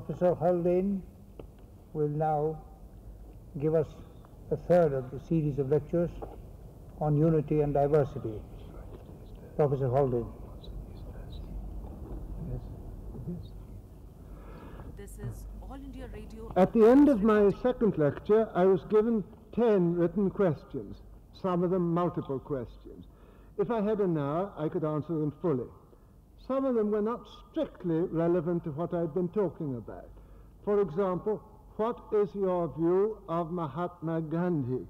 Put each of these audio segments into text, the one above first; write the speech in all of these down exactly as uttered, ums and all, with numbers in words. Professor Haldane will now give us the third of the series of lectures on unity and diversity. Professor Haldane. This is All India Radio. At the end of my second lecture, I was given ten written questions, some of them multiple questions. If I had an hour, I could answer them fully. Some of them were not strictly relevant to what I'd been talking about. For example, what is your view of Mahatma Gandhi?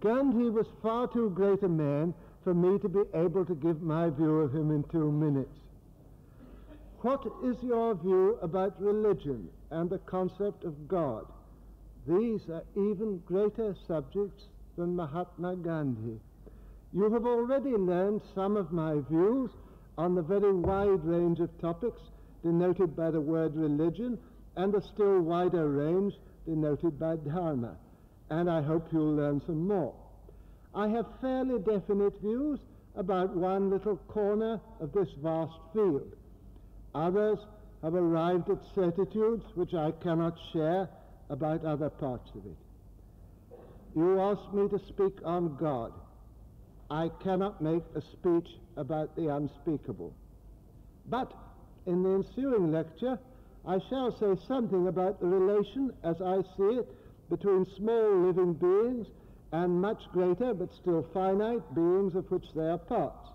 Gandhi was far too great a man for me to be able to give my view of him in two minutes. What is your view about religion and the concept of God? These are even greater subjects than Mahatma Gandhi. You have already learned some of my views on the very wide range of topics denoted by the word religion and the still wider range denoted by dharma, and I hope you'll learn some more. I have fairly definite views about one little corner of this vast field. Others have arrived at certitudes which I cannot share about other parts of it. You asked me to speak on God. I cannot make a speech about the unspeakable. But in the ensuing lecture, I shall say something about the relation, as I see it, between small living beings and much greater but still finite beings of which they are parts.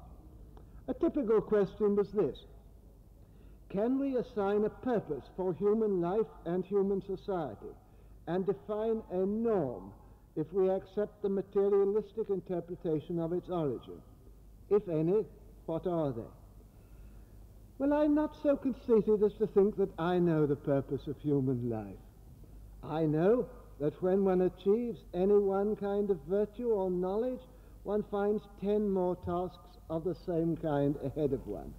A typical question was this: can we assign a purpose for human life and human society, and define a norm if we accept the materialistic interpretation of its origin? If any, what are they? Well, I'm not so conceited as to think that I know the purpose of human life. I know that when one achieves any one kind of virtue or knowledge, one finds ten more tasks of the same kind ahead of one.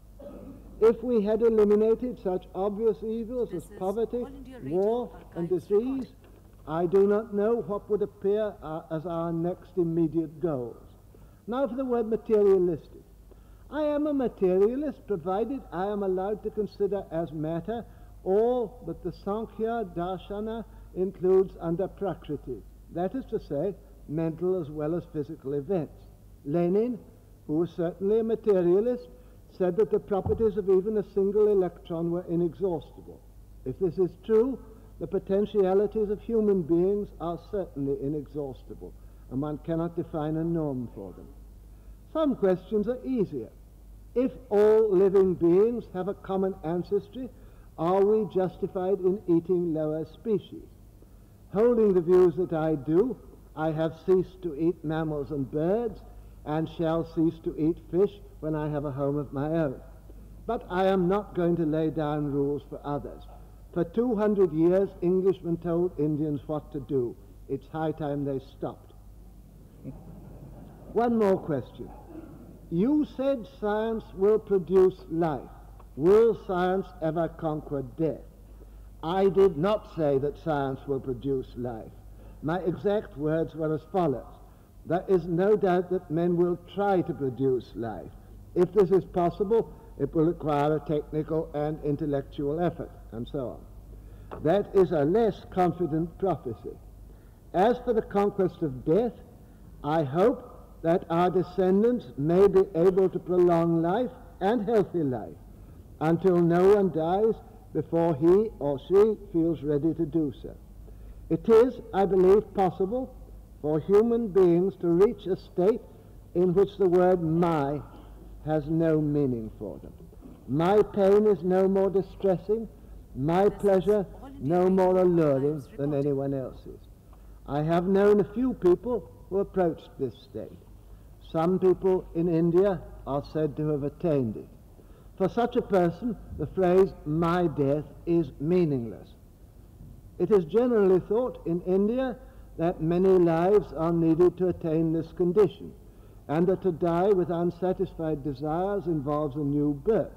If we had eliminated such obvious evils as poverty, war, and disease, I do not know what would appear uh, as our next immediate goals. Now for the word materialistic. I am a materialist provided I am allowed to consider as matter all that the Sankhya Darshana includes under Prakriti, that is to say, mental as well as physical events. Lenin, who was certainly a materialist, said that the properties of even a single electron were inexhaustible. If this is true, the potentialities of human beings are certainly inexhaustible, and one cannot define a norm for them. Some questions are easier. If all living beings have a common ancestry, are we justified in eating lower species? Holding the views that I do, I have ceased to eat mammals and birds, and shall cease to eat fish when I have a home of my own. But I am not going to lay down rules for others. For two hundred years, Englishmen told Indians what to do. It's high time they stopped. One more question. You said science will produce life. Will science ever conquer death? I did not say that science will produce life. My exact words were as follows. There is no doubt that men will try to produce life. If this is possible, it will require a technical and intellectual effort, and so on. That is a less confident prophecy. As for the conquest of death, I hope that our descendants may be able to prolong life and healthy life until no one dies before he or she feels ready to do so. It is, I believe, possible for human beings to reach a state in which the word my has no meaning for them. My pain is no more distressing, my pleasure no more alluring than anyone else's. I have known a few people who approached this state. Some people in India are said to have attained it. For such a person, the phrase my death is meaningless. It is generally thought in India that many lives are needed to attain this condition, and that to die with unsatisfied desires involves a new birth.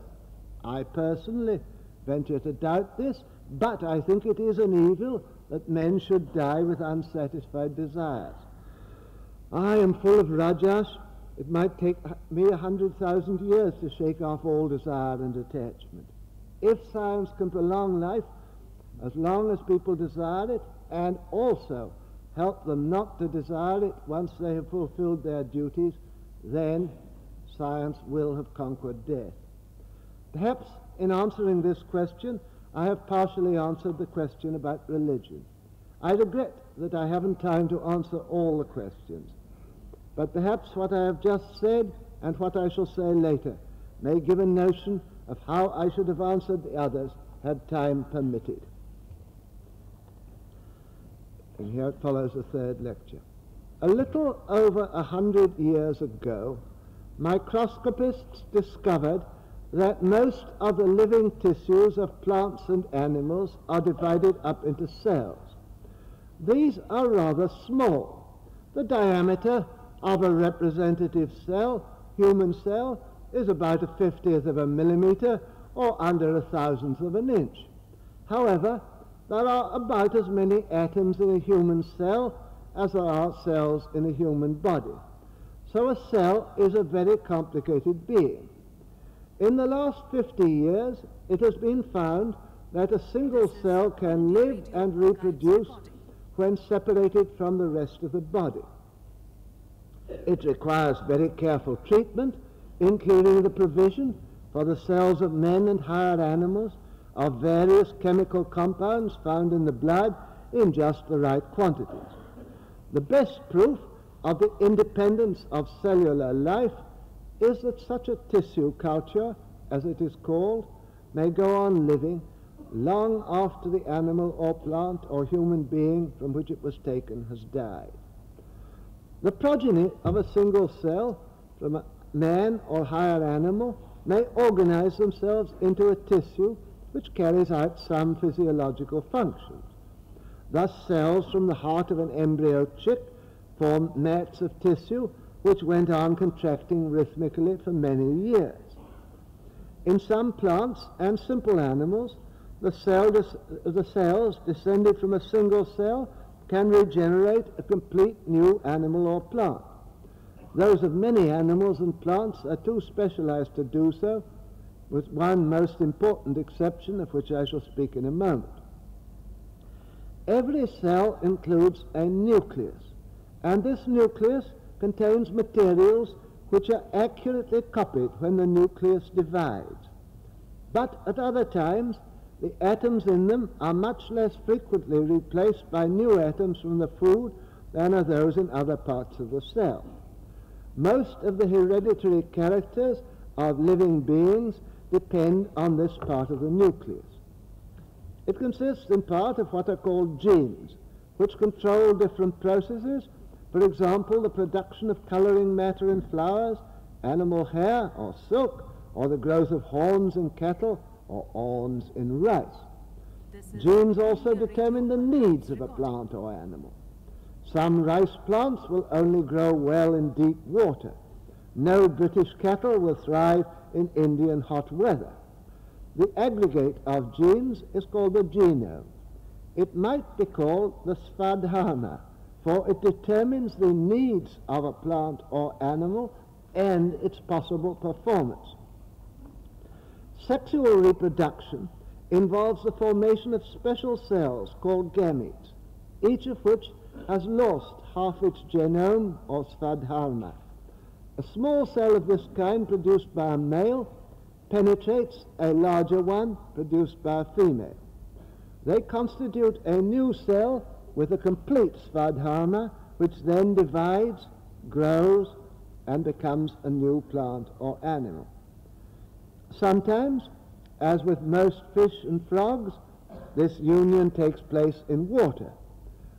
I personally venture to doubt this, but I think it is an evil that men should die with unsatisfied desires. I am full of rajas. It might take me a hundred thousand years to shake off all desire and attachment. if science can prolong life as long as people desire it, and also help them not to desire it once they have fulfilled their duties, then science will have conquered death. Perhaps in answering this question, I have partially answered the question about religion. I regret that I haven't time to answer all the questions, but perhaps what I have just said and what I shall say later may give a notion of how I should have answered the others had time permitted. And here it follows the third lecture. A little over a hundred years ago, microscopists discovered that most of the living tissues of plants and animals are divided up into cells. These are rather small. The diameter of a representative cell, human cell, is about a fiftieth of a millimeter, or under a thousandth of an inch. However, there are about as many atoms in a human cell as there are cells in a human body. So a cell is a very complicated being. In the last fifty years, it has been found that a single cell can live and reproduce when separated from the rest of the body. It requires very careful treatment, including the provision for the cells of men and higher animals of various chemical compounds found in the blood in just the right quantities. The best proof of the independence of cellular life is that such a tissue culture, as it is called, may go on living long after the animal or plant or human being from which it was taken has died. The progeny of a single cell from a man or higher animal may organize themselves into a tissue which carries out some physiological functions. Thus, cells from the heart of an embryo chick form mats of tissue which went on contracting rhythmically for many years. In some plants and simple animals, the, cell the cells descended from a single cell can regenerate a complete new animal or plant. Those of many animals and plants are too specialized to do so, with one most important exception of which I shall speak in a moment. Every cell includes a nucleus, and this nucleus contains materials which are accurately copied when the nucleus divides. But at other times, the atoms in them are much less frequently replaced by new atoms from the food than are those in other parts of the cell. Most of the hereditary characters of living beings depend on this part of the nucleus. It consists in part of what are called genes, which control different processes, for example, the production of coloring matter in flowers, animal hair or silk, or the growth of horns in cattle or awns in rice. Genes also determine the needs of a plant or animal. Some rice plants will only grow well in deep water. No British cattle will thrive in Indian hot weather. The aggregate of genes is called the genome. It might be called the Svadhana, for it determines the needs of a plant or animal and its possible performance. Sexual reproduction involves the formation of special cells called gametes, each of which has lost half its genome or Svadharma. A small cell of this kind produced by a male penetrates a larger one produced by a female. They constitute a new cell with a complete Svadharma, which then divides, grows, and becomes a new plant or animal. Sometimes, as with most fish and frogs, this union takes place in water.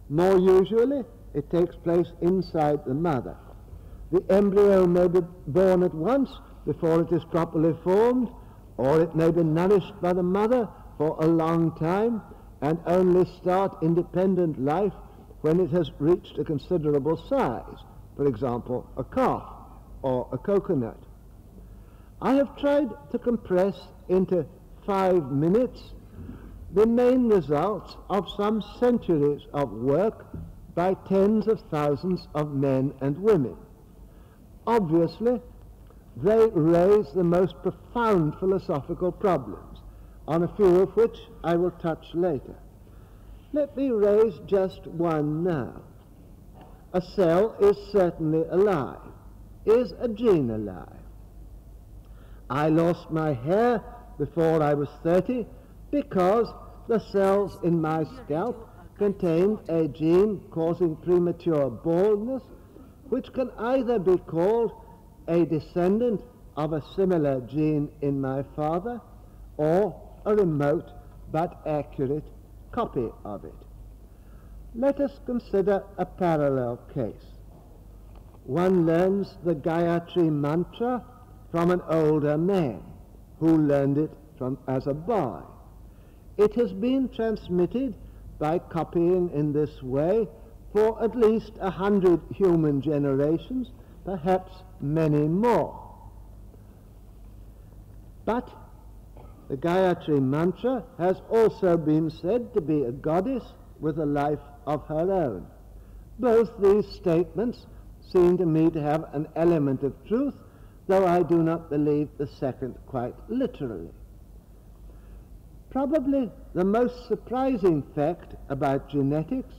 More usually, it takes place inside the mother. The embryo may be born at once before it is properly formed, or it may be nourished by the mother for a long time and only start independent life when it has reached a considerable size, for example, a calf or a coconut. I have tried to compress into five minutes the main results of some centuries of work by tens of thousands of men and women. Obviously, they raise the most profound philosophical problems, on a few of which I will touch later. Let me raise just one now. A cell is certainly alive. Is a gene alive? I lost my hair before I was thirty because the cells in my scalp contained a gene causing premature baldness, which can either be called a descendant of a similar gene in my father or a remote but accurate copy of it. Let us consider a parallel case. One learns the Gayatri mantra from an older man who learned it from as a boy. It has been transmitted by copying in this way for at least a hundred human generations, perhaps many more. But the Gayatri mantra has also been said to be a goddess with a life of her own. Both these statements seem to me to have an element of truth, though I do not believe the second quite literally. Probably the most surprising fact about genetics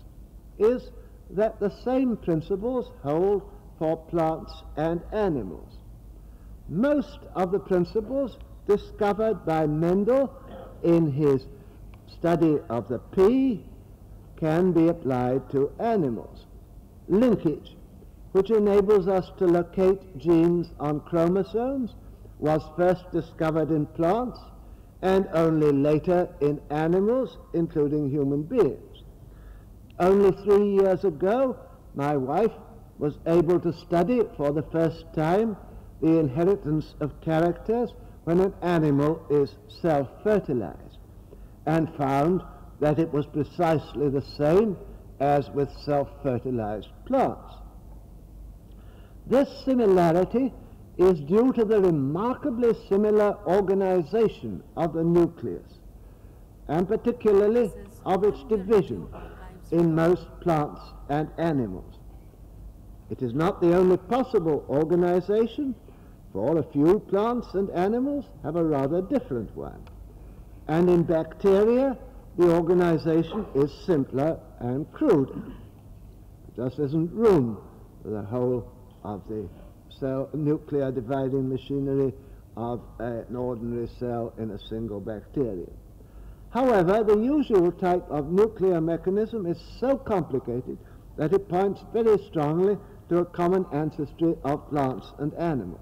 is that the same principles hold for plants and animals. Most of the principles discovered by Mendel in his study of the pea can be applied to animals. Linkage, which enables us to locate genes on chromosomes, was first discovered in plants and only later in animals, including human beings. Only three years ago, my wife was able to study for the first time the inheritance of characters when an animal is self-fertilized, and found that it was precisely the same as with self-fertilized plants. This similarity is due to the remarkably similar organization of the nucleus, and particularly of its division in most plants and animals. It is not the only possible organization, for a few plants and animals have a rather different one. And in bacteria, the organization is simpler and cruder. There just isn't room for the whole of the cell nuclear dividing machinery of a, an ordinary cell in a single bacterium. However, the usual type of nuclear mechanism is so complicated that it points very strongly to a common ancestry of plants and animals.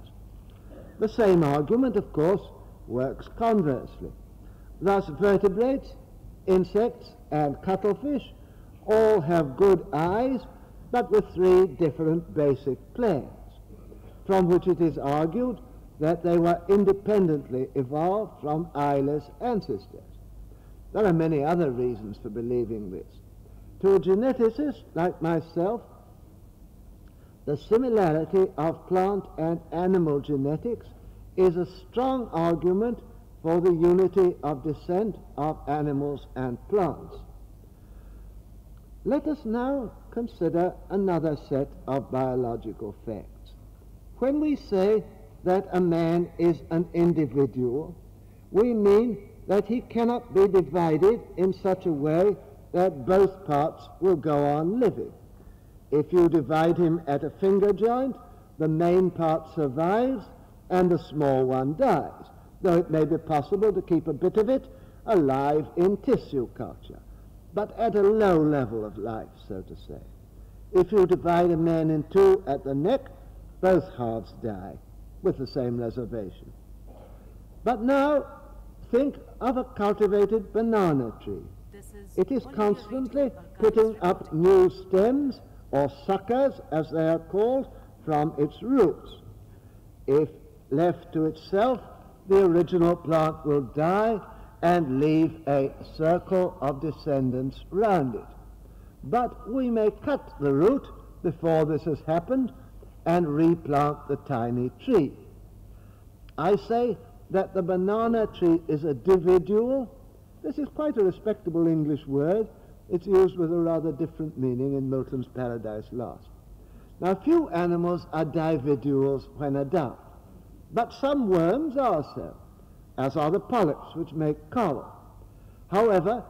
The same argument, of course, works conversely. Thus, vertebrates, insects, and cuttlefish all have good eyes, but with three different basic planes, from which it is argued that they were independently evolved from eyeless ancestors. There are many other reasons for believing this. To a geneticist like myself, the similarity of plant and animal genetics is a strong argument for the unity of descent of animals and plants. Let us now consider another set of biological facts. When we say that a man is an individual, we mean that he cannot be divided in such a way that both parts will go on living. If you divide him at a finger joint, the main part survives and the small one dies, though it may be possible to keep a bit of it alive in tissue culture, but at a low level of life, so to say. If you divide a man in two at the neck, both halves die, with the same reservation. But now, think of a cultivated banana tree. It is constantly putting up new stems, or suckers as they are called, from its roots. If left to itself, the original plant will die and leave a circle of descendants round it. But we may cut the root before this has happened and replant the tiny tree. I say that the banana tree is a dividual. This is quite a respectable English word. It's used with a rather different meaning in Milton's Paradise Lost. Now, few animals are dividuals when adult, but some worms are so. as are the polyps which make coral. However,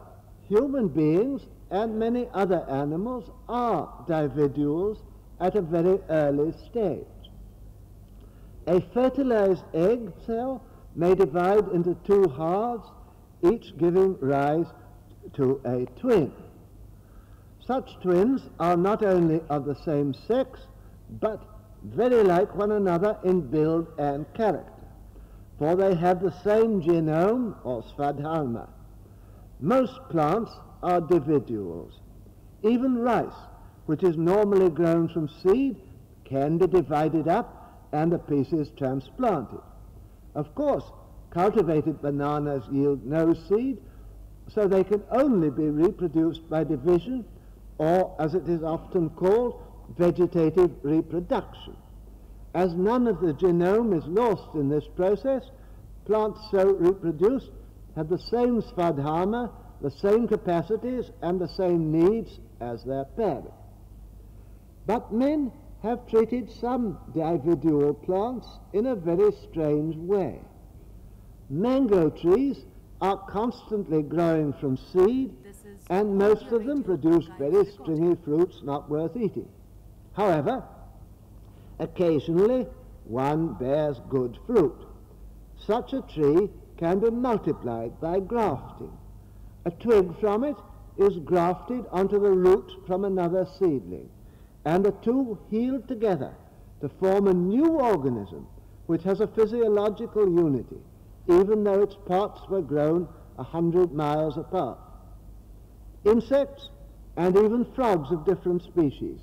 human beings and many other animals are dividuals at a very early stage. A fertilized egg cell may divide into two halves, each giving rise to a twin. Such twins are not only of the same sex, but very like one another in build and character, for they have the same genome, or Svadharma. Most plants are dividuals. Even rice, which is normally grown from seed, can be divided up and the pieces transplanted. Of course, cultivated bananas yield no seed, so they can only be reproduced by division, or, as it is often called, vegetative reproduction. As none of the genome is lost in this process, plants so reproduced have the same Svadharma, the same capacities and the same needs as their parent. But men have treated some dividual plants in a very strange way. Mango trees are constantly growing from seed, and most of them produce very stringy fruits not worth eating. However, occasionally one bears good fruit. Such a tree can be multiplied by grafting. A twig from it is grafted onto the root from another seedling, and the two heal together to form a new organism which has a physiological unity, even though its parts were grown a hundred miles apart. Insects and even frogs of different species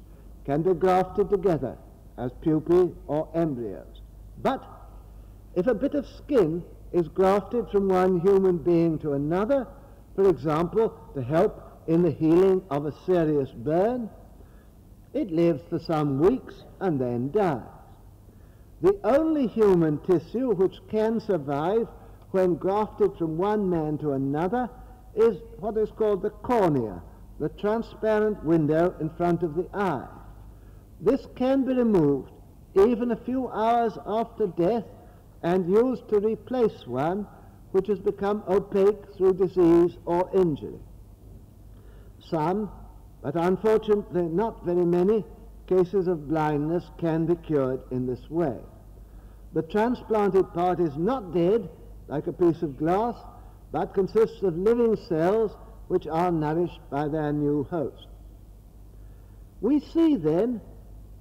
can be grafted together as pupae or embryos. But if a bit of skin is grafted from one human being to another, for example, to help in the healing of a serious burn, it lives for some weeks and then dies. The only human tissue which can survive when grafted from one man to another is what is called the cornea, the transparent window in front of the eye. This can be removed even a few hours after death and used to replace one which has become opaque through disease or injury. Some, but unfortunately not very many, cases of blindness can be cured in this way. The transplanted part is not dead, like a piece of glass, but consists of living cells which are nourished by their new host. We see then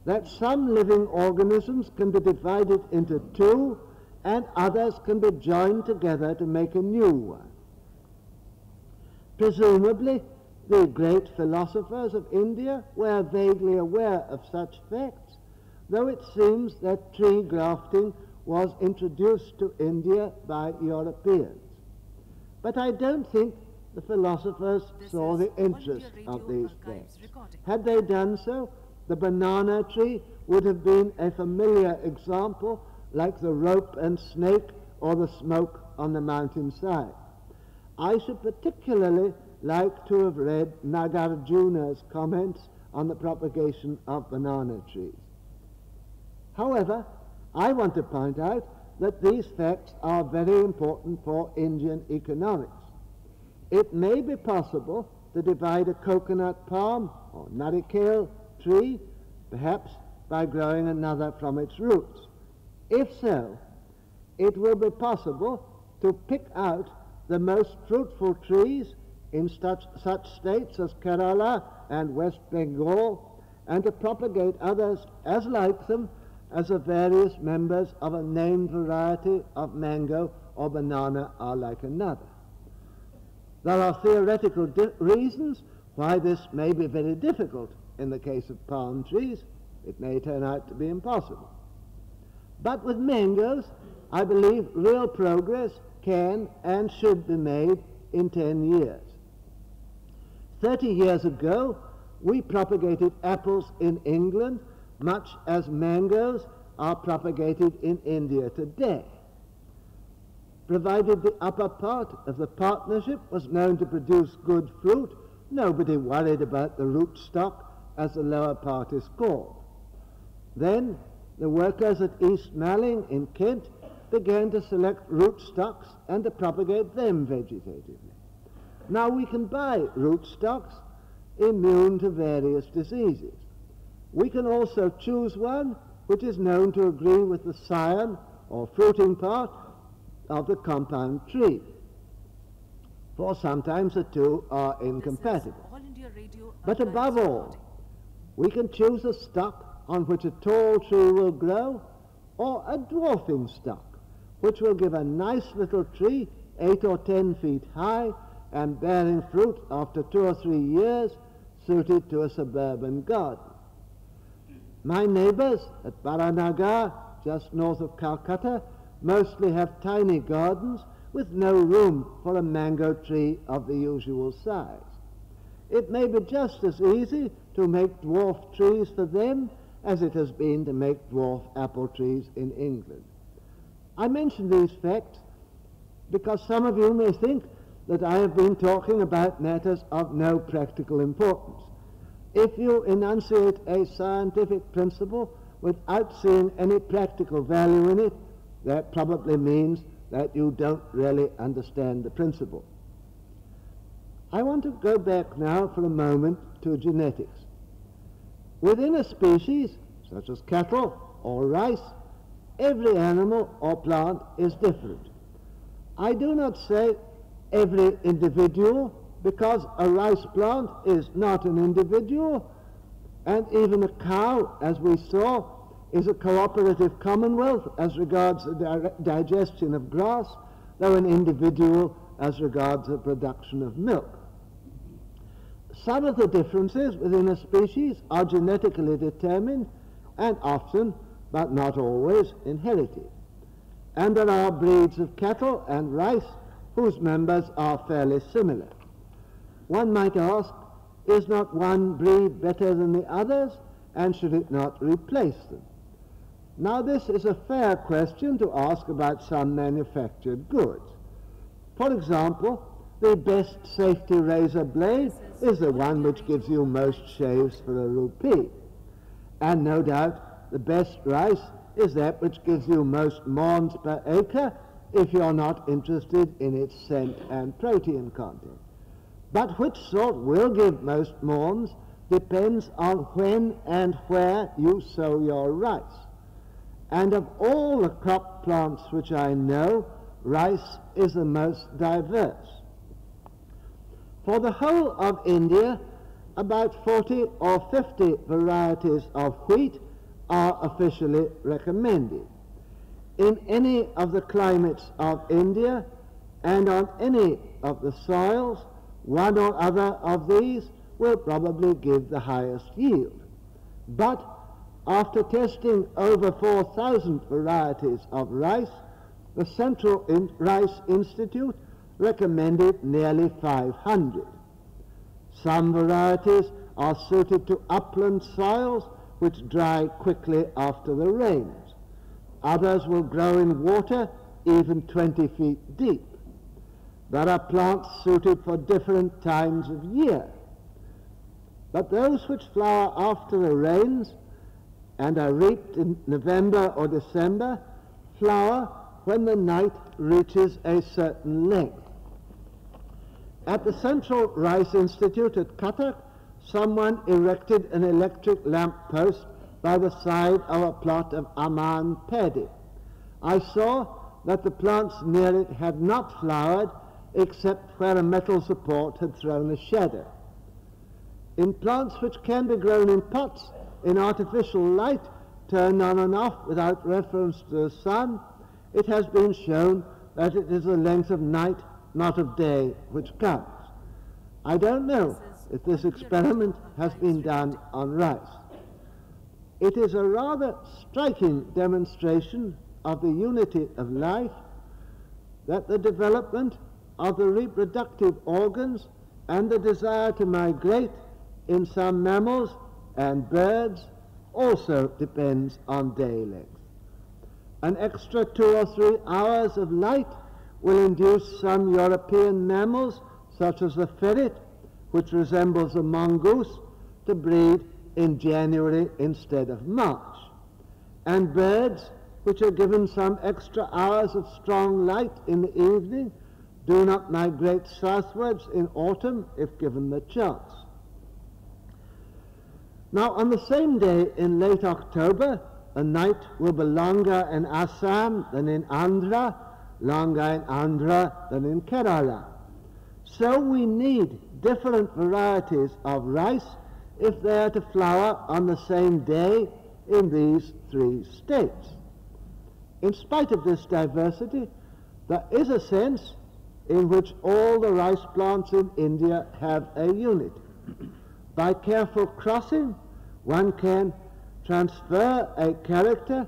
that some living organisms can be divided into two and others can be joined together to make a new one. Presumably, the great philosophers of India were vaguely aware of such facts, though it seems that tree grafting was introduced to India by Europeans. But I don't think the philosophers saw the interest of these things. Had they done so, the banana tree would have been a familiar example, like the rope and snake or the smoke on the mountainside. I should particularly like to have read Nagarjuna's comments on the propagation of banana trees. However, I want to point out that these facts are very important for Indian economics. It may be possible to divide a coconut palm or narikel tree, perhaps by growing another from its roots. If so, it will be possible to pick out the most fruitful trees in such, such states as Kerala and West Bengal, and to propagate others as like them as the various members of a named variety of mango or banana are like another. There are theoretical reasons why this may be very difficult in the case of palm trees. It may turn out to be impossible. But with mangoes, I believe real progress can and should be made in ten years. Thirty years ago, we propagated apples in England, much as mangoes are propagated in India today. Provided the upper part of the partnership was known to produce good fruit, nobody worried about the rootstock, as the lower part is called. Then the workers at East Malling in Kent began to select rootstocks and to propagate them vegetatively. Now we can buy rootstocks immune to various diseases. We can also choose one which is known to agree with the scion or fruiting part of the compound tree, for sometimes the two are incompatible. But above all, we can choose a stock on which a tall tree will grow, or a dwarfing stock, which will give a nice little tree eight or ten feet high and bearing fruit after two or three years, suited to a suburban garden. My neighbors at Baranagar, just north of Calcutta, mostly have tiny gardens with no room for a mango tree of the usual size. It may be just as easy to make dwarf trees for them as it has been to make dwarf apple trees in England. I mention these facts because some of you may think that I have been talking about matters of no practical importance. If you enunciate a scientific principle without seeing any practical value in it, that probably means that you don't really understand the principle. I want to go back now for a moment to genetics. Within a species, such as cattle or rice, every animal or plant is different. I do not say every individual, because a rice plant is not an individual, and even a cow, as we saw, is a cooperative commonwealth as regards the digestion of grass, though an individual as regards the production of milk. Some of the differences within a species are genetically determined and often, but not always, inherited. And there are breeds of cattle and rice whose members are fairly similar. One might ask, is not one breed better than the others, and should it not replace them? Now this is a fair question to ask about some manufactured goods. For example, the best safety razor blade is the one which gives you most shaves for a rupee. And no doubt the best rice is that which gives you most morns per acre if you're not interested in its scent and protein content. But which sort will give most morns depends on when and where you sow your rice. And of all the crop plants which I know, rice is the most diverse. For the whole of India, about forty or fifty varieties of wheat are officially recommended. In any of the climates of India and on any of the soils, one or other of these will probably give the highest yield. But after testing over four thousand varieties of rice, the Central Rice Institute recommended nearly five hundred. Some varieties are suited to upland soils which dry quickly after the rains. Others will grow in water even twenty feet deep. There are plants suited for different times of year. But those which flower after the rains and are reaped in November or December flower when the night reaches a certain length. At the Central Rice Institute at Cuttack, someone erected an electric lamp post by the side of a plot of Aman Paddy. I saw that the plants near it had not flowered except where a metal support had thrown a shadow. In plants which can be grown in pots, in artificial light, turned on and off without reference to the sun, it has been shown that it is the length of night, not of day, which counts. I don't know if this experiment has been done on rice. It is a rather striking demonstration of the unity of life that the development of the reproductive organs and the desire to migrate in some mammals and birds also depends on day length. An extra two or three hours of light will induce some European mammals, such as the ferret, which resembles the mongoose, to breed in January instead of March. And birds, which are given some extra hours of strong light in the evening, do not migrate southwards in autumn if given the chance. Now, on the same day in late October, the night will be longer in Assam than in Andhra, longer in Andhra than in Kerala. So we need different varieties of rice if they are to flower on the same day in these three states. In spite of this diversity, there is a sense in which all the rice plants in India have a unit. By careful crossing, one can transfer a character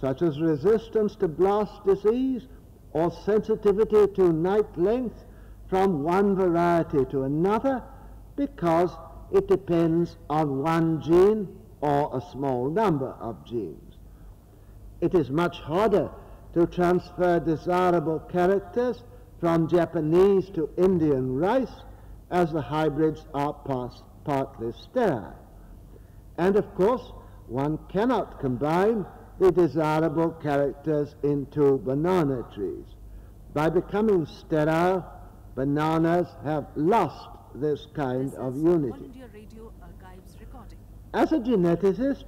such as resistance to blast disease or sensitivity to night length from one variety to another, because it depends on one gene or a small number of genes. It is much harder to transfer desirable characters from Japanese to Indian rice, as the hybrids are past, partly sterile. And of course, one cannot combine the desirable characters into banana trees. By becoming sterile, bananas have lost this kind this of unity. Radio As a geneticist,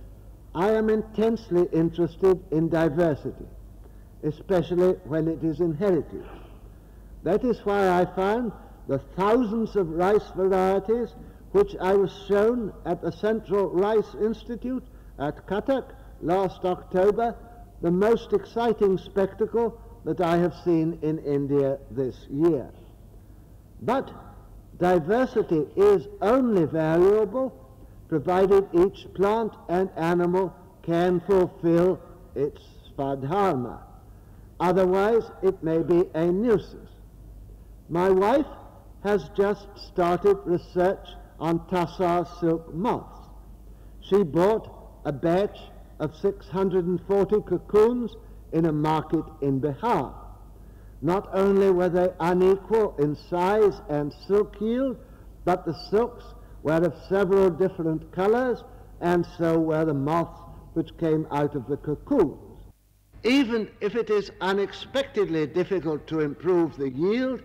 I am intensely interested in diversity, especially when it is inherited. That is why I found the thousands of rice varieties which I was shown at the Central Rice Institute at Cuttack last October the most exciting spectacle that I have seen in India this year. But diversity is only valuable provided each plant and animal can fulfill its Svadharma. Otherwise, it may be a nuisance. My wife has just started research on Tassar silk moths. She bought a batch of six hundred forty cocoons in a market in Bihar. Not only were they unequal in size and silk yield, but the silks were of several different colors, and so were the moths which came out of the cocoons. Even if it is unexpectedly difficult to improve the yield,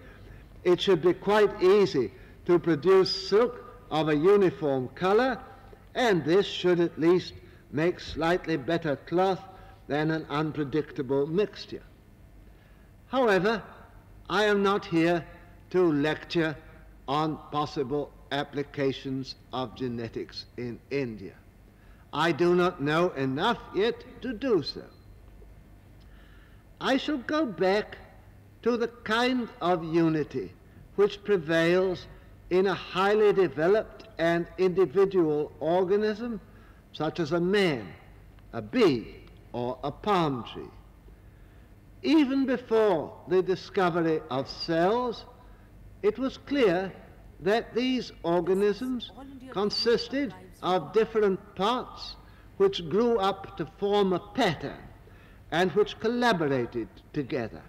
it should be quite easy to produce silk of a uniform color, and this should at least make slightly better cloth than an unpredictable mixture. However, I am not here to lecture on possible applications of genetics in India. I do not know enough yet to do so. I shall go back to the kind of unity which prevails in a highly developed and individual organism, such as a man, a bee, or a palm tree. Even before the discovery of cells, it was clear that these organisms consisted of different parts which grew up to form a pattern and which collaborated together.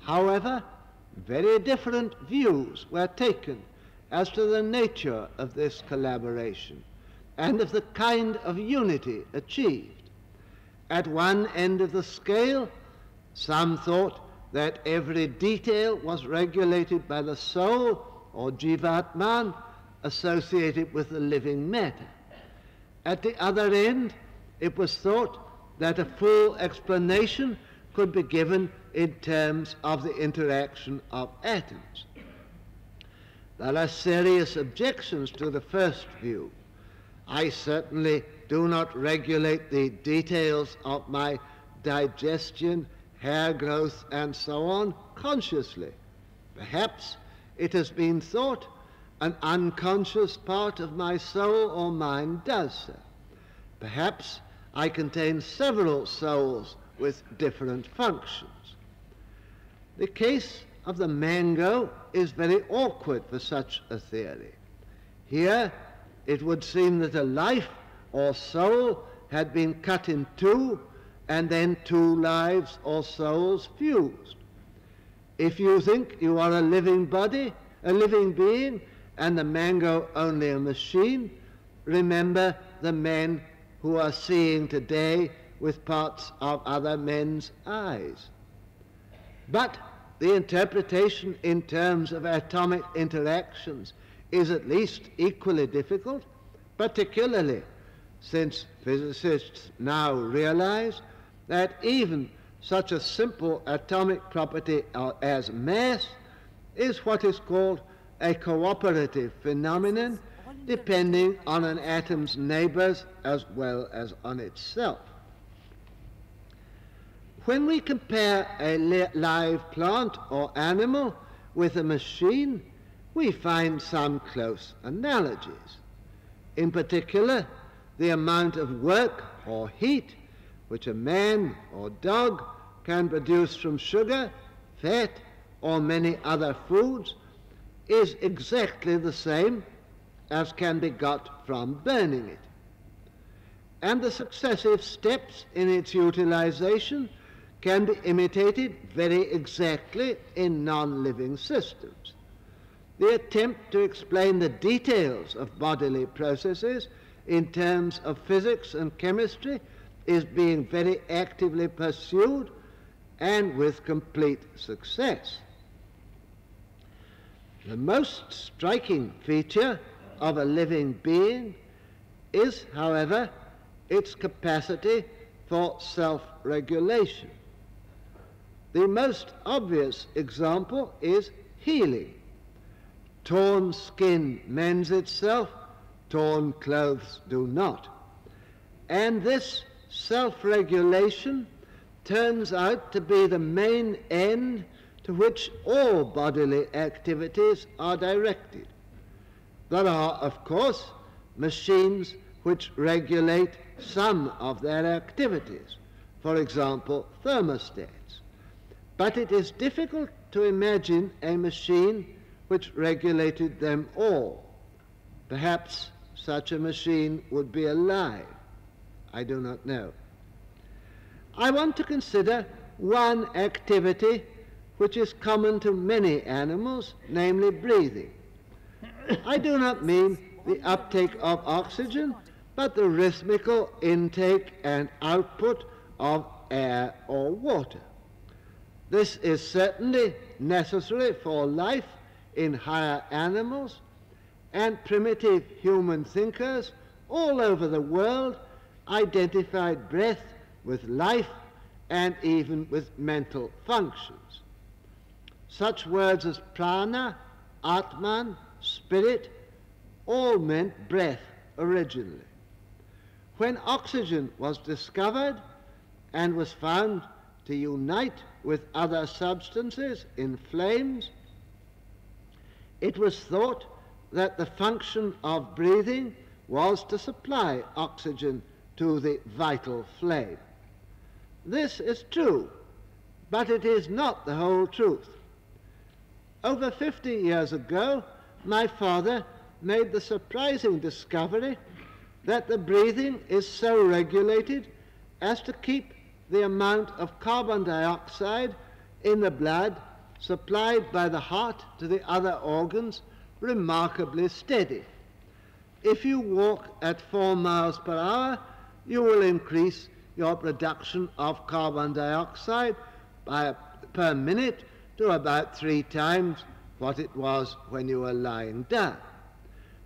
However, very different views were taken as to the nature of this collaboration and of the kind of unity achieved. At one end of the scale, some thought that every detail was regulated by the soul, or Jivatman, associated with the living matter. At the other end, it was thought that a full explanation could be given in terms of the interaction of atoms. There are serious objections to the first view. I certainly do not regulate the details of my digestion, hair growth, and so on, consciously. Perhaps it has been thought an unconscious part of my soul or mind does so. Perhaps I contain several souls with different functions. The case of the mango is very awkward for such a theory. Here, it would seem that a life or soul had been cut in two, and then two lives or souls fused. If you think you are a living body, a living being, and the mango only a machine, remember the men who are seeing today with parts of other men's eyes. But the interpretation in terms of atomic interactions is at least equally difficult, particularly since physicists now realize that even such a simple atomic property as mass is what is called a cooperative phenomenon, depending on an atom's neighbors as well as on itself. When we compare a live plant or animal with a machine, we find some close analogies. In particular, the amount of work or heat which a man or dog can produce from sugar, fat, or many other foods is exactly the same as can be got from burning it. And the successive steps in its utilization can be imitated very exactly in non-living systems. The attempt to explain the details of bodily processes in terms of physics and chemistry is being very actively pursued, and with complete success. The most striking feature of a living being is, however, its capacity for self-regulation. The most obvious example is healing. Torn skin mends itself, torn clothes do not. And this self-regulation turns out to be the main end to which all bodily activities are directed. There are, of course, machines which regulate some of their activities, for example, thermostats. But it is difficult to imagine a machine which regulated them all. Perhaps such a machine would be alive. I do not know. I want to consider one activity which is common to many animals, namely breathing. I do not mean the uptake of oxygen, but the rhythmical intake and output of air or water. This is certainly necessary for life in higher animals, and primitive human thinkers all over the world identified breath with life and even with mental functions. Such words as prana, atman, spirit, all meant breath originally. When oxygen was discovered and was found to unite with other substances in flames, it was thought that the function of breathing was to supply oxygen to the vital flame. This is true, but it is not the whole truth. Over fifty years ago, my father made the surprising discovery that the breathing is so regulated as to keep the amount of carbon dioxide in the blood supplied by the heart to the other organs remarkably steady. If you walk at four miles per hour, you will increase your production of carbon dioxide by, per minute to about three times what it was when you were lying down.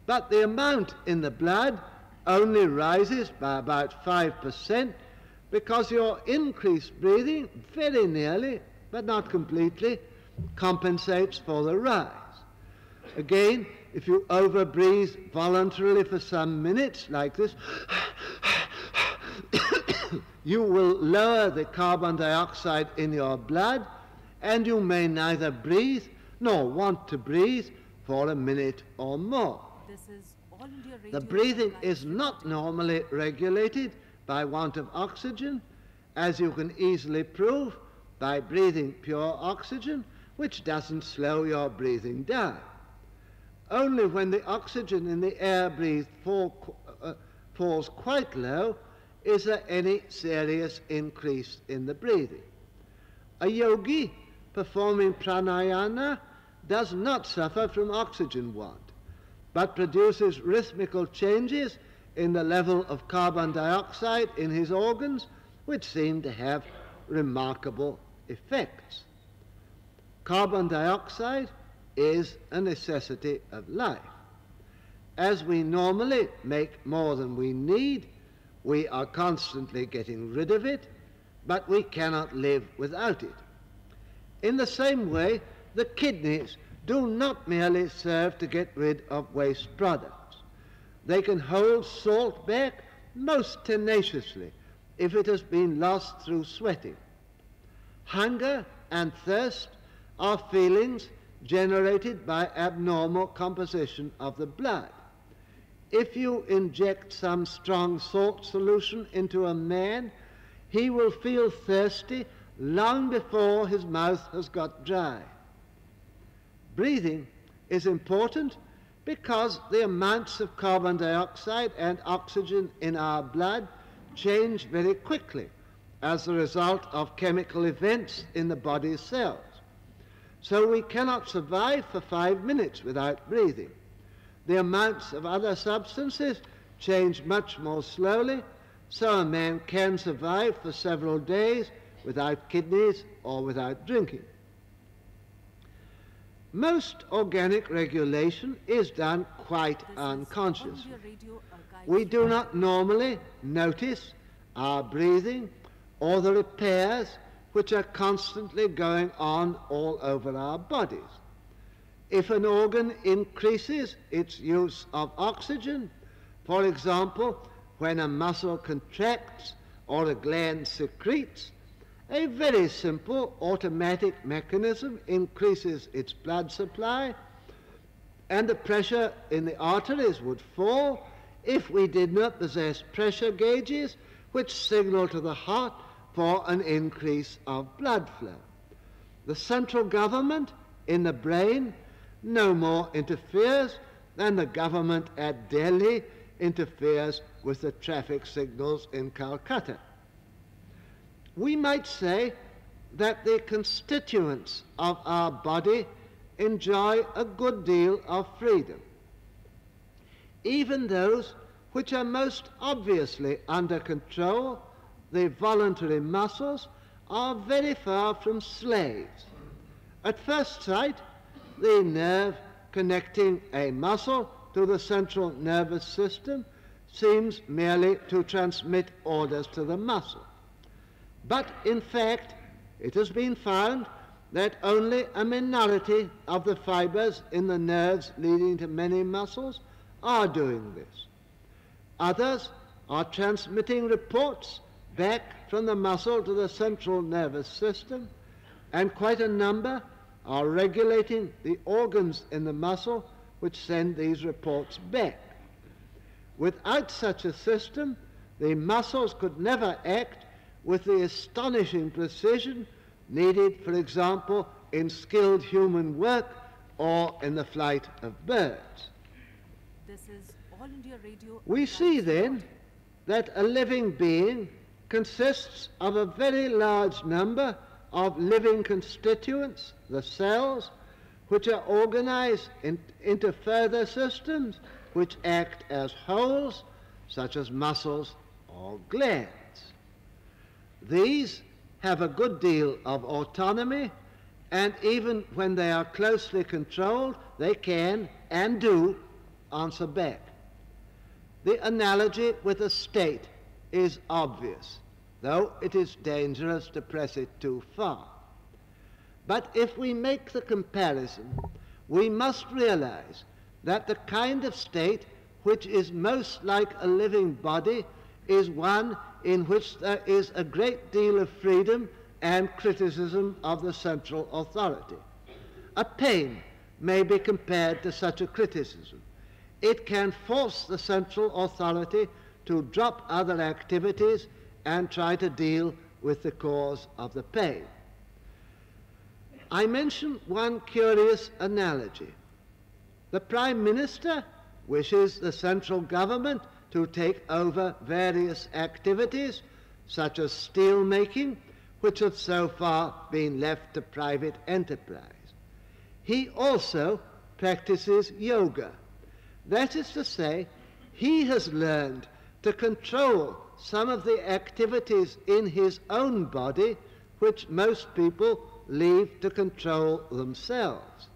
But the amount in the blood only rises by about five percent because your increased breathing very nearly, but not completely, compensates for the rise. Again, if you overbreathe voluntarily for some minutes like this, you will lower the carbon dioxide in your blood, and you may neither breathe nor want to breathe for a minute or more. This is All India Radio. The breathing is not normally regulated by want of oxygen, as you can easily prove by breathing pure oxygen, which doesn't slow your breathing down. Only when the oxygen in the air breathed fall, uh, falls quite low is there any serious increase in the breathing. A yogi performing pranayana does not suffer from oxygen want, but produces rhythmical changes in the level of carbon dioxide in his organs which seem to have remarkable effects. Carbon dioxide is a necessity of life. As we normally make more than we need, we are constantly getting rid of it, but we cannot live without it. In the same way, the kidneys do not merely serve to get rid of waste products. They can hold salt back most tenaciously if it has been lost through sweating. Hunger and thirst are feelings generated by abnormal composition of the blood. If you inject some strong salt solution into a man, he will feel thirsty long before his mouth has got dry. Breathing is important because the amounts of carbon dioxide and oxygen in our blood change very quickly as a result of chemical events in the body's cells. So we cannot survive for five minutes without breathing. The amounts of other substances change much more slowly, so a man can survive for several days without kidneys or without drinking. Most organic regulation is done quite unconsciously. We do not normally notice our breathing or the repairs which are constantly going on all over our bodies. If an organ increases its use of oxygen, for example, when a muscle contracts or a gland secretes, a very simple automatic mechanism increases its blood supply, and the pressure in the arteries would fall if we did not possess pressure gauges which signal to the heart for an increase of blood flow. The central government in the brain no more interferes than the government at Delhi interferes with the traffic signals in Calcutta. We might say that the constituents of our body enjoy a good deal of freedom. Even those which are most obviously under control, the voluntary muscles, are very far from slaves. At first sight, the nerve connecting a muscle to the central nervous system seems merely to transmit orders to the muscle. But in fact, it has been found that only a minority of the fibers in the nerves leading to many muscles are doing this. Others are transmitting reports back from the muscle to the central nervous system, and quite a number are regulating the organs in the muscle which send these reports back. Without such a system, the muscles could never act with the astonishing precision needed, for example, in skilled human work or in the flight of birds. This is All India Radio. We see then that a living being consists of a very large number of living constituents, the cells, which are organized in, into further systems which act as wholes, such as muscles or glands. These have a good deal of autonomy, and even when they are closely controlled, they can and do answer back. The analogy with a state is obvious, though it is dangerous to press it too far. But if we make the comparison, we must realize that the kind of state which is most like a living body is one in which there is a great deal of freedom and criticism of the central authority. A pain may be compared to such a criticism. It can force the central authority to drop other activities and try to deal with the cause of the pain. I mention one curious analogy. The Prime Minister wishes the central government to take over various activities, such as steel making, which have so far been left to private enterprise. He also practices yoga. That is to say, he has learned to control some of the activities in his own body which most people leave to control themselves.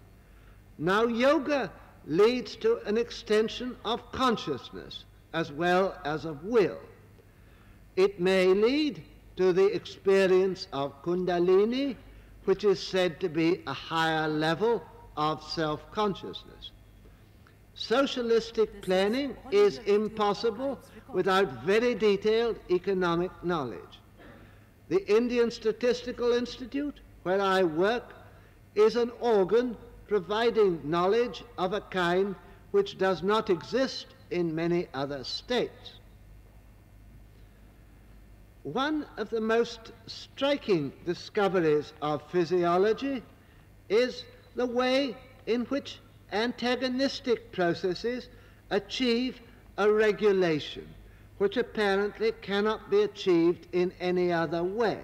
Now, yoga leads to an extension of consciousness as well as of will. It may lead to the experience of kundalini, which is said to be a higher level of self-consciousness. Socialistic planning is impossible without very detailed economic knowledge. The Indian Statistical Institute, where I work, is an organ providing knowledge of a kind which does not exist in many other states. One of the most striking discoveries of physiology is the way in which antagonistic processes achieve a regulation which apparently cannot be achieved in any other way.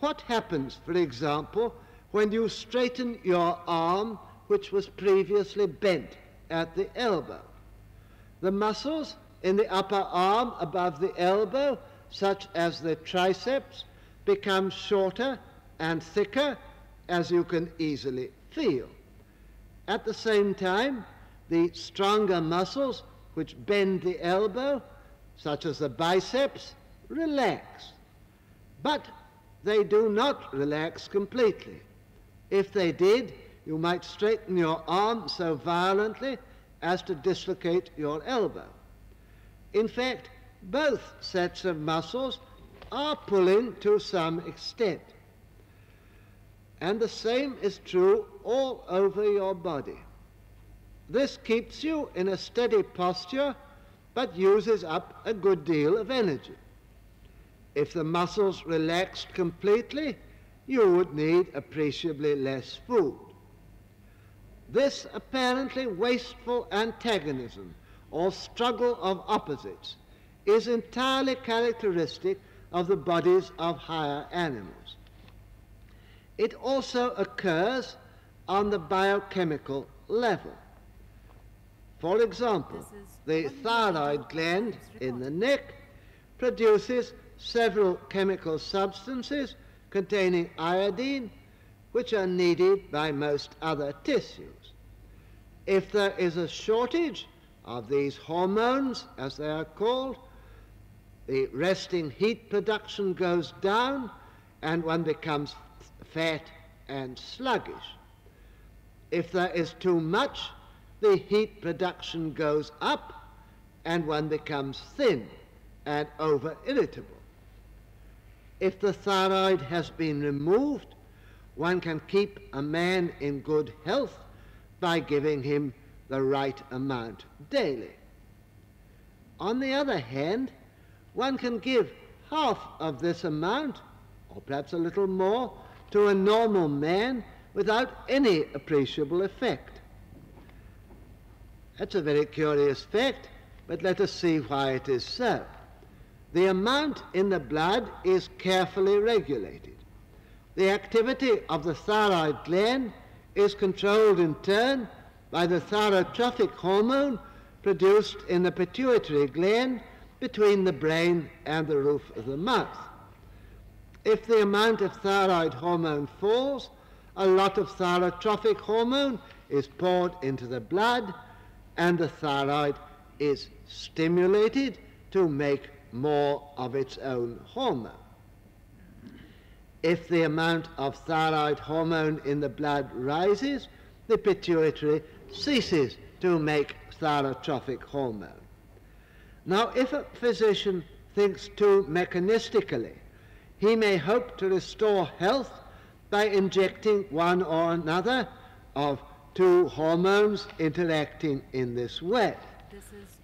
What happens, for example, when you straighten your arm, which was previously bent at the elbow? The muscles in the upper arm above the elbow, such as the triceps, become shorter and thicker, as you can easily feel. At the same time, the stronger muscles which bend the elbow, such as the biceps, relax. But they do not relax completely. If they did, you might straighten your arm so violently as to dislocate your elbow. In fact, both sets of muscles are pulling to some extent. And the same is true all over your body. This keeps you in a steady posture, but uses up a good deal of energy. If the muscles relaxed completely, you would need appreciably less food. This apparently wasteful antagonism, or struggle of opposites, is entirely characteristic of the bodies of higher animals. It also occurs on the biochemical level. For example, the thyroid gland in the neck produces several chemical substances containing iodine, which are needed by most other tissues. If there is a shortage of these hormones, as they are called, the resting heat production goes down and one becomes fat and sluggish. If there is too much, the heat production goes up and one becomes thin and over-irritable. If the thyroid has been removed, one can keep a man in good health by giving him the right amount daily. On the other hand, one can give half of this amount, or perhaps a little more, to a normal man without any appreciable effect. That's a very curious fact, but let us see why it is so. The amount in the blood is carefully regulated. The activity of the thyroid gland is controlled in turn by the thyrotrophic hormone produced in the pituitary gland between the brain and the roof of the mouth. If the amount of thyroid hormone falls, a lot of thyrotrophic hormone is poured into the blood, and the thyroid is stimulated to make more of its own hormone. If the amount of thyroid hormone in the blood rises, the pituitary ceases to make thyrotrophic hormone. Now, if a physician thinks too mechanistically, he may hope to restore health by injecting one or another of two hormones interacting in this way.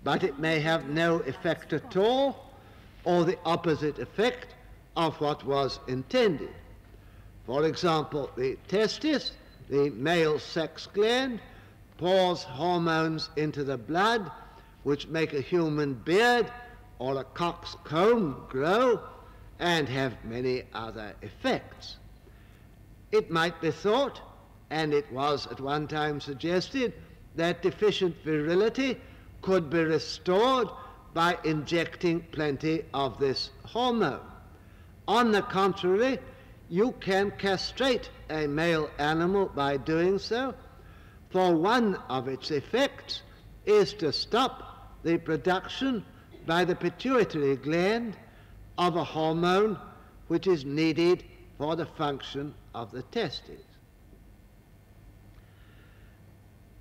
But it may have no effect at all, or the opposite effect of what was intended. For example, the testis, the male sex gland, pours hormones into the blood which make a human beard or a cock's comb grow, and have many other effects. It might be thought, and it was at one time suggested, that deficient virility could be restored by injecting plenty of this hormone. On the contrary, you can castrate a male animal by doing so, for one of its effects is to stop the production by the pituitary gland of a hormone which is needed for the function of the testes.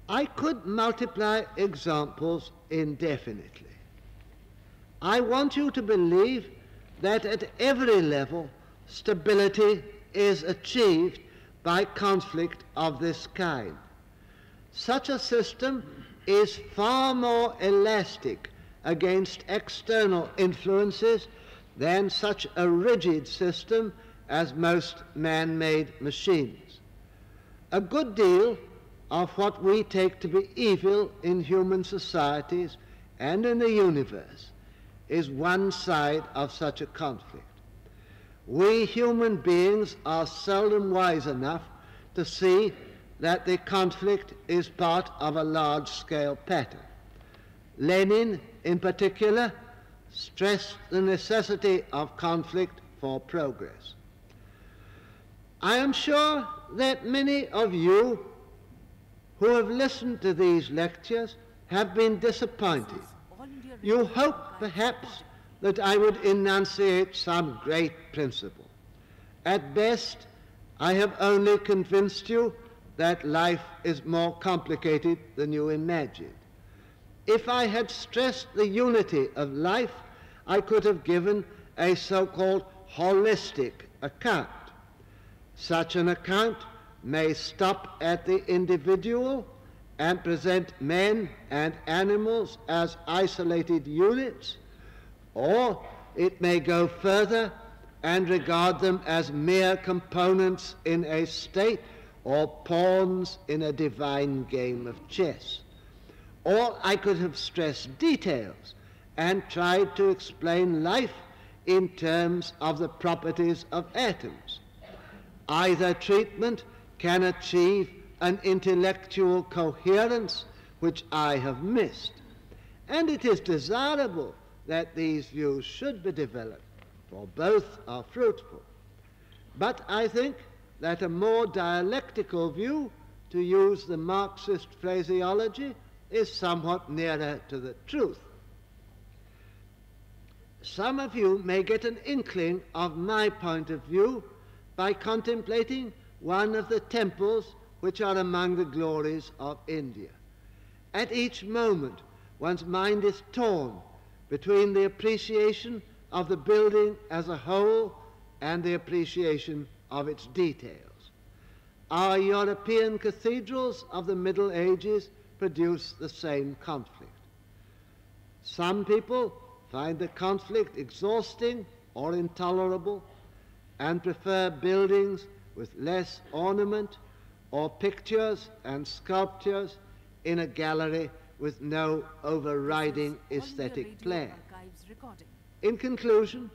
I could multiply examples indefinitely. I want you to believe that at every level, stability is achieved by conflict of this kind. Such a system is far more elastic against external influences than such a rigid system as most man-made machines. A good deal of what we take to be evil in human societies and in the universe is one side of such a conflict. We human beings are seldom wise enough to see that the conflict is part of a large-scale pattern. Lenin, in particular, stressed the necessity of conflict for progress. I am sure that many of you who have listened to these lectures have been disappointed. You hoped, perhaps, that I would enunciate some great principle. At best, I have only convinced you that life is more complicated than you imagined. If I had stressed the unity of life, I could have given a so-called holistic account. Such an account may stop at the individual and present men and animals as isolated units, or it may go further and regard them as mere components in a state or pawns in a divine game of chess. Or I could have stressed details and tried to explain life in terms of the properties of atoms. Either treatment can achieve an intellectual coherence which I have missed. And it is desirable that these views should be developed, for both are fruitful. But I think that a more dialectical view, to use the Marxist phraseology, is somewhat nearer to the truth. Some of you may get an inkling of my point of view by contemplating one of the temples which are among the glories of India. At each moment, one's mind is torn between the appreciation of the building as a whole and the appreciation of its details. Our European cathedrals of the Middle Ages produce the same conflict. Some people find the conflict exhausting or intolerable and prefer buildings with less ornament or pictures and sculptures in a gallery with no overriding aesthetic plan. In conclusion,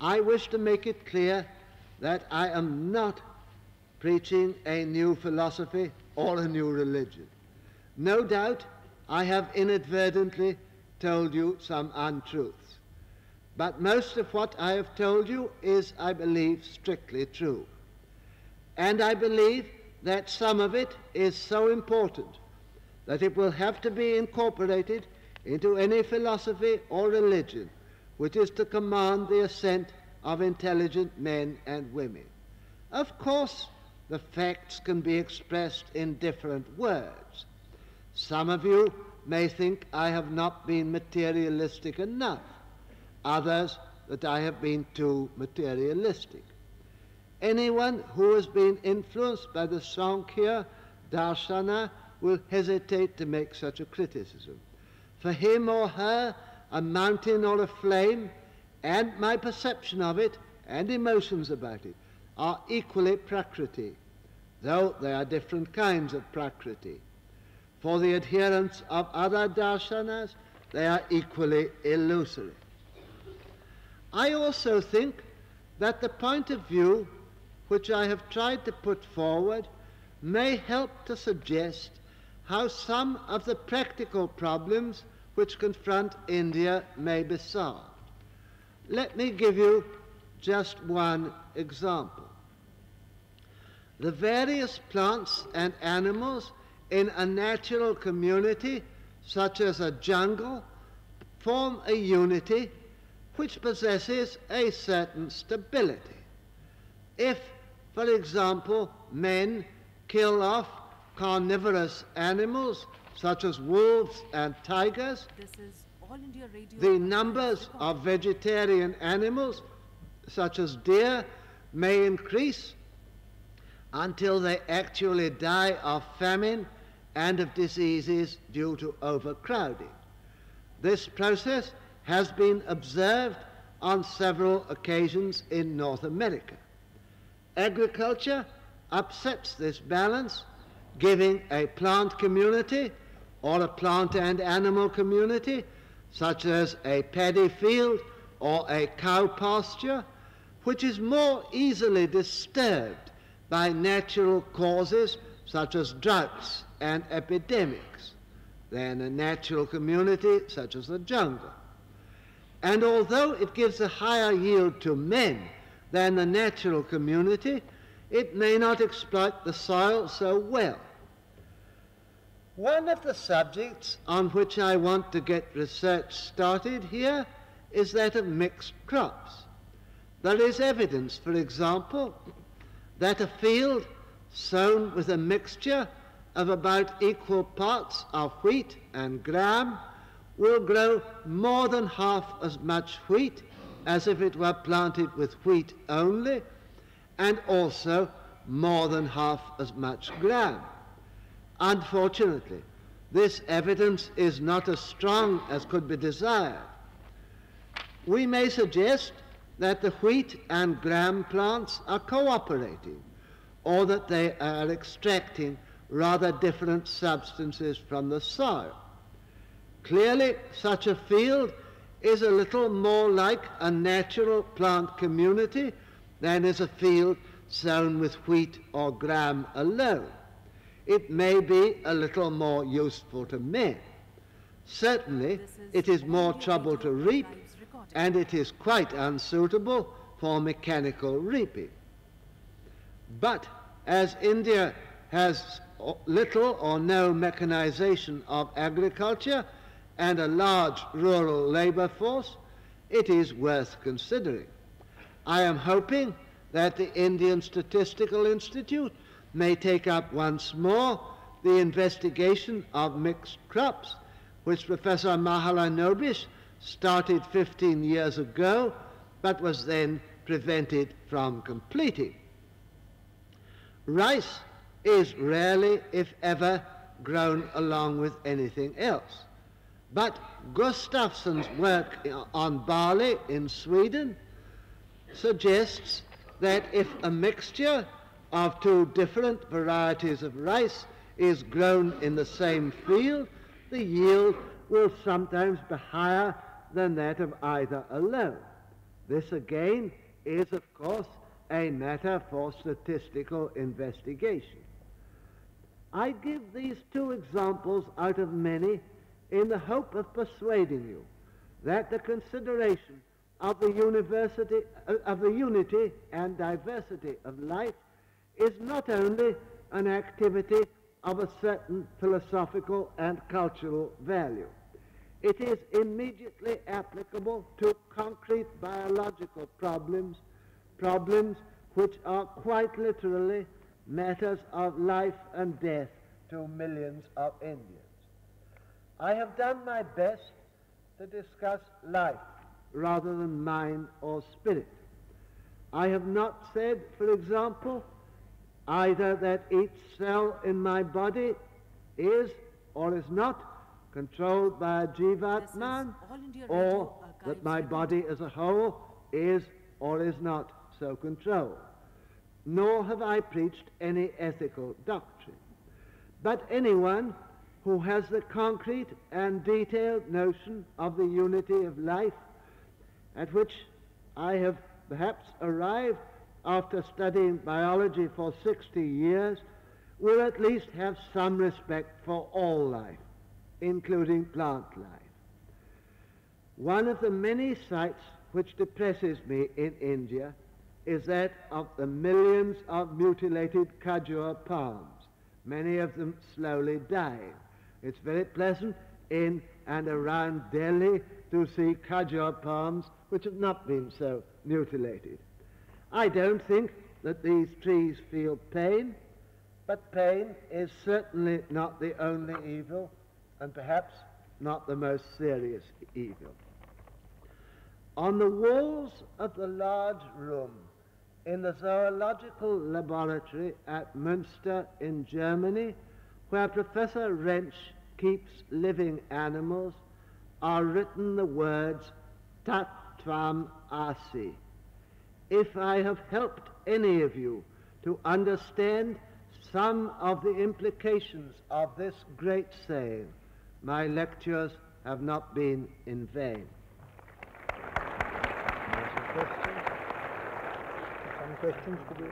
I wish to make it clear that I am not preaching a new philosophy or a new religion. No doubt I have inadvertently told you some untruths, but most of what I have told you is, I believe, strictly true. And I believe that some of it is so important that it will have to be incorporated into any philosophy or religion which is to command the assent of intelligent men and women. Of course, the facts can be expressed in different words. Some of you may think I have not been materialistic enough, others that I have been too materialistic. Anyone who has been influenced by the Sankhya Darshana will hesitate to make such a criticism. For him or her, a mountain or a flame, and my perception of it and emotions about it are equally Prakriti, though they are different kinds of Prakriti. For the adherents of other darshanas, they are equally illusory. I also think that the point of view which I have tried to put forward may help to suggest how some of the practical problems which confront India may be solved. Let me give you just one example. The various plants and animals in a natural community, such as a jungle, form a unity which possesses a certain stability. If, for example, men kill off carnivorous animals, such as wolves and tigers, the numbers of vegetarian animals, such as deer, may increase until they actually die of famine and of diseases due to overcrowding. This process has been observed on several occasions in North America. Agriculture upsets this balance, giving a plant community or a plant and animal community, such as a paddy field or a cow pasture, which is more easily disturbed by natural causes such as droughts and epidemics than a natural community such as the jungle. And although it gives a higher yield to men than the natural community, it may not exploit the soil so well. One of the subjects on which I want to get research started here is that of mixed crops. There is evidence, for example, that a field sown with a mixture of about equal parts of wheat and gram will grow more than half as much wheat as if it were planted with wheat only, and also more than half as much gram. Unfortunately, this evidence is not as strong as could be desired. We may suggest that the wheat and gram plants are cooperating, or that they are extracting rather different substances from the soil. Clearly, such a field is a little more like a natural plant community than is a field sown with wheat or gram alone. It may be a little more useful to men. Certainly, it is more trouble to reap, and it is quite unsuitable for mechanical reaping. But as India has little or no mechanization of agriculture and a large rural labor force, it is worth considering. I am hoping that the Indian Statistical Institute may take up once more the investigation of mixed crops, which Professor Mahalanobis started fifteen years ago, but was then prevented from completing. Rice is rarely, if ever, grown along with anything else. But Gustafsson's work on barley in Sweden suggests that if a mixture of two different varieties of rice is grown in the same field, the yield will sometimes be higher than that of either alone. This again is, of course, a matter for statistical investigation. I give these two examples out of many in the hope of persuading you that the consideration of the university, of the unity and diversity of life is not only an activity of a certain philosophical and cultural value. It is immediately applicable to concrete biological problems, problems which are quite literally matters of life and death to millions of Indians. I have done my best to discuss life rather than mind or spirit. I have not said, for example, either that each cell in my body is or is not controlled by a Jivatman, or that my body as a whole is or is not so controlled. Nor have I preached any ethical doctrine. But anyone who has the concrete and detailed notion of the unity of life, at which I have perhaps arrived after studying biology for sixty years, will at least have some respect for all life, including plant life. One of the many sights which depresses me in India is that of the millions of mutilated Kajur palms, many of them slowly dying. It's very pleasant in and around Delhi to see Kajur palms which have not been so mutilated. I don't think that these trees feel pain, but pain is certainly not the only evil, and perhaps not the most serious evil. On the walls of the large room in the zoological laboratory at Münster in Germany, where Professor Rentsch keeps living animals, are written the words Tat Tvam Asi. If I have helped any of you to understand some of the implications of this great saying, my lectures have not been in vain. Some questions? Some questions to do?